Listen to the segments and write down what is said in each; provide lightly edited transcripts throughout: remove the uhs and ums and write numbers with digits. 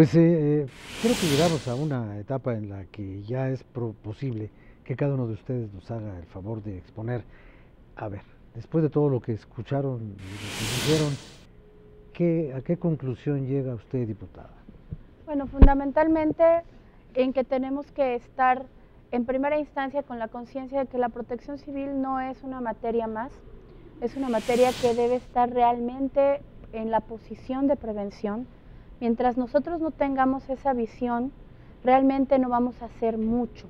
Pues creo que llegamos a una etapa en la que ya es posible que cada uno de ustedes nos haga el favor de exponer. A ver, después de todo lo que escucharon y dijeron, ¿a qué conclusión llega usted, diputada? Bueno, fundamentalmente en que tenemos que estar en primera instancia con la conciencia de que la protección civil no es una materia más, es una materia que debe estar realmente en la posición de prevención. Mientras nosotros no tengamos esa visión, realmente no vamos a hacer mucho.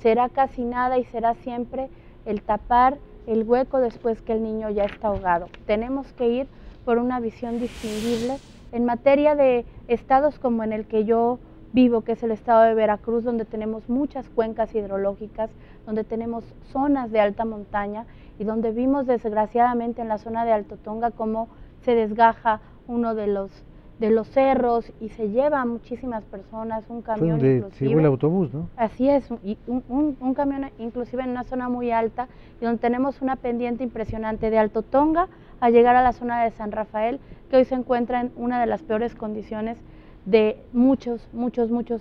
Será casi nada y será siempre el tapar el hueco después que el niño ya está ahogado. Tenemos que ir por una visión distinguible en materia de estados como en el que yo vivo, que es el estado de Veracruz, donde tenemos muchas cuencas hidrológicas, donde tenemos zonas de alta montaña y donde vimos desgraciadamente en la zona de Altotonga cómo se desgaja uno de los cerros y se lleva a muchísimas personas, un camión inclusive. Sí, el autobús, ¿no? Así es, y un camión inclusive en una zona muy alta, y donde tenemos una pendiente impresionante de Altotonga a llegar a la zona de San Rafael, que hoy se encuentra en una de las peores condiciones de muchos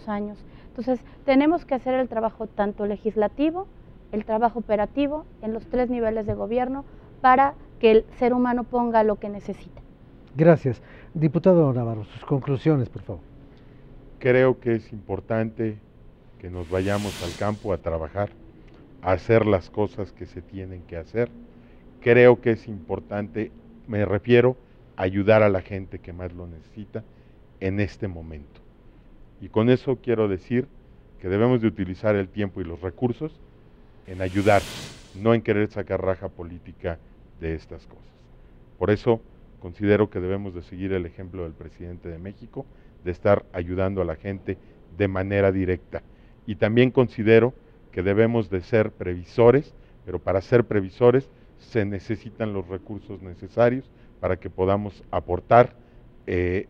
años. Entonces, tenemos que hacer el trabajo tanto legislativo, el trabajo operativo, en los tres niveles de gobierno, para que el ser humano ponga lo que necesita. Gracias. Diputado Navarro, sus conclusiones, por favor. Creo que es importante que nos vayamos al campo a trabajar, a hacer las cosas que se tienen que hacer. Creo que es importante, me refiero, a ayudar a la gente que más lo necesita en este momento. Y con eso quiero decir que debemos de utilizar el tiempo y los recursos en ayudar, no en querer sacar raja política de estas cosas. Por eso considero que debemos de seguir el ejemplo del presidente de México, de estar ayudando a la gente de manera directa. Y también considero que debemos de ser previsores, pero para ser previsores se necesitan los recursos necesarios para que podamos aportar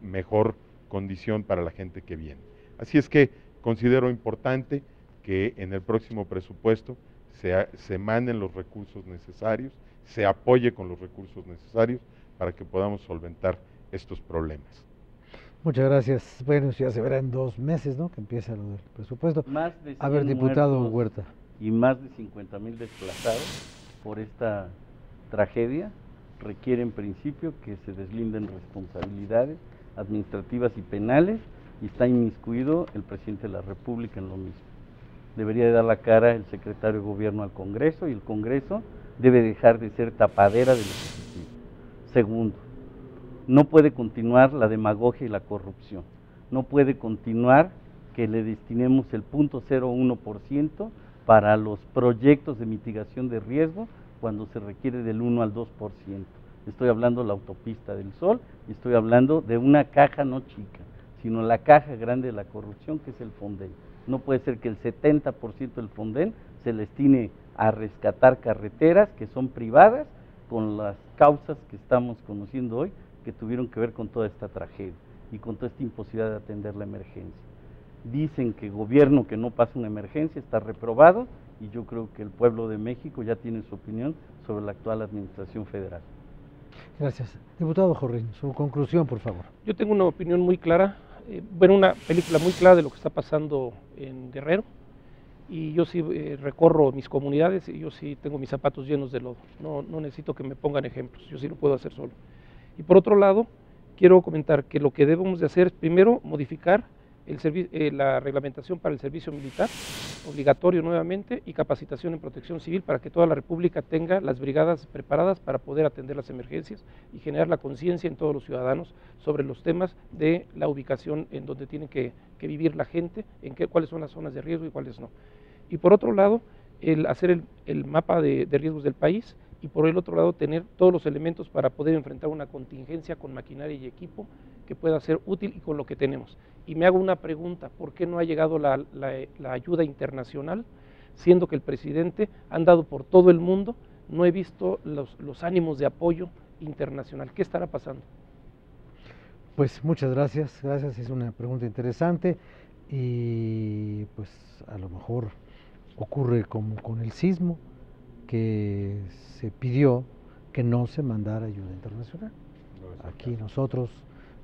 mejor condición para la gente que viene. Así es que considero importante que en el próximo presupuesto se manden los recursos necesarios, se apoye con los recursos necesarios, para que podamos solventar estos problemas. Muchas gracias. Bueno, ya se verá en 2 meses, ¿no?, que empieza lo del presupuesto. Más de 100 diputado Huerta. Y más de 50,000 desplazados por esta tragedia requiere en principio que se deslinden responsabilidades administrativas y penales, y está inmiscuido el presidente de la República en lo mismo. Debería dar la cara el secretario de Gobierno al Congreso, y el Congreso debe dejar de ser tapadera de los. Segundo, no puede continuar la demagogia y la corrupción. No puede continuar que le destinemos el 0.01% para los proyectos de mitigación de riesgo cuando se requiere del 1 al 2%. Estoy hablando de la autopista del Sol, y estoy hablando de una caja no chica, sino la caja grande de la corrupción, que es el FONDEN. No puede ser que el 70% del FONDEN se le destine a rescatar carreteras que son privadas, con las causas que estamos conociendo hoy, que tuvieron que ver con toda esta tragedia y con toda esta imposibilidad de atender la emergencia. Dicen que gobierno que no pasa una emergencia está reprobado, y yo creo que el pueblo de México ya tiene su opinión sobre la actual administración federal. Gracias. Diputado Jorrín, su conclusión, por favor. Yo tengo una opinión muy clara, bueno, una película muy clara de lo que está pasando en Guerrero. Y yo sí recorro mis comunidades, y yo sí tengo mis zapatos llenos de lodo, no necesito que me pongan ejemplos, yo sí lo puedo hacer solo. Y por otro lado, quiero comentar que lo que debemos de hacer es primero modificar la reglamentación para el servicio militar, obligatorio nuevamente, y capacitación en protección civil para que toda la República tenga las brigadas preparadas para poder atender las emergencias y generar la conciencia en todos los ciudadanos sobre los temas de la ubicación en donde tienen que vivir la gente, en cuáles son las zonas de riesgo y cuáles no. Y por otro lado, el hacer el mapa de riesgos del país, y por el otro lado tener todos los elementos para poder enfrentar una contingencia con maquinaria y equipo que pueda ser útil y con lo que tenemos. Y me hago una pregunta, ¿por qué no ha llegado la ayuda internacional? Siendo que el presidente ha andado por todo el mundo, no he visto los ánimos de apoyo internacional. ¿Qué estará pasando? Pues muchas gracias, es una pregunta interesante, y pues a lo mejor ocurre como con el sismo, que se pidió que no se mandara ayuda internacional. Aquí nosotros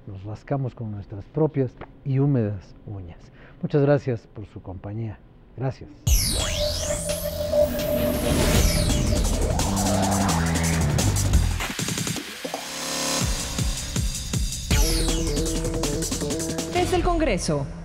nos rascamos con nuestras propias y húmedas uñas. Muchas gracias por su compañía. Gracias. Desde el Congreso.